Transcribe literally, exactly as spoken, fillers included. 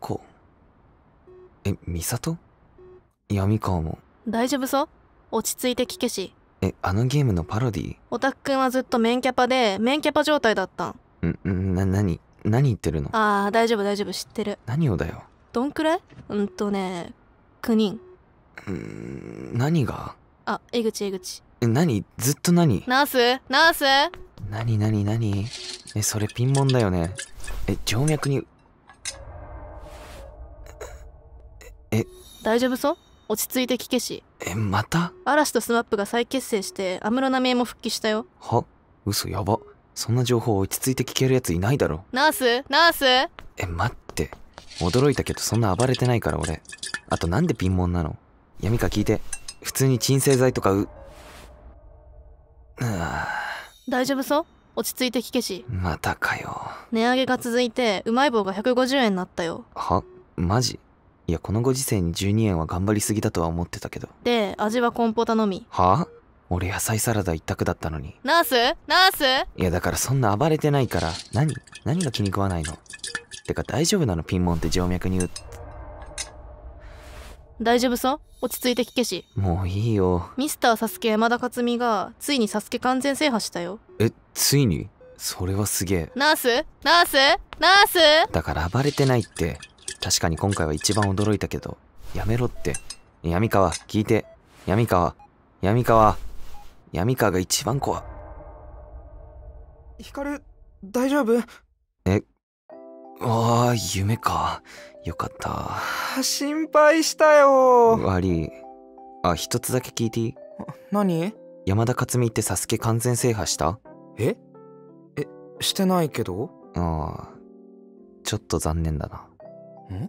男。え、美里？闇川も。大丈夫そう？落ち着いて聞けし。え、あのゲームのパロディ？オタクくんはずっとメンキャパで、メンキャパ状態だったん。ん、ん、な、なに、何言ってるの？ああ、大丈夫大丈夫、知ってる。何をだよ。どんくらい？うんとね、きゅうにん。うーん、何が？あ、江口江口。え、何？ずっと何？ナース？ナース？何何何？え、それピンモンだよね。え、静脈に。え、大丈夫そう？落ち着いて聞けし。え、また？嵐とスワップが再結成して、安室奈美恵も復帰したよ。は？嘘やば。そんな情報落ち着いて聞けるやついないだろ。ナース？ナース？え、待って。驚いたけどそんな暴れてないから俺。あとなんでピンモンなの？闇か聞いて。普通に鎮静剤とかう。大丈夫そう？落ち着いて聞けし。またかよ。値上げが続いてうまい棒がひゃくごじゅうえんになったよ。は？マジ？いや、このご時世にじゅうにえんは頑張りすぎだとは思ってたけど。で、味はコンポタのみ。はあ？俺野菜サラダ一択だったのに。ナース？ナース？いやだからそんな暴れてないから。何？何が気に食わないの？てか大丈夫なの？ピンモンって静脈に打って。大丈夫そう？落ち着いて聞けし。もういいよ。ミスターサスケ山田勝美がついにサスケ完全制覇したよ。え、ついに？それはすげえ。ナース？ナース？ナース？だから暴れてないって。確かに今回は一番驚いたけど。やめろって。闇川聞いて。闇川闇川闇川が一番怖。ヒカル大丈夫？え、ああ、夢か。よかった。心配したよ。悪い。あ、一つだけ聞いていい？何？山田勝美ってサスケ完全制覇した？え？え、してないけど。ああ、ちょっと残念だな。ん？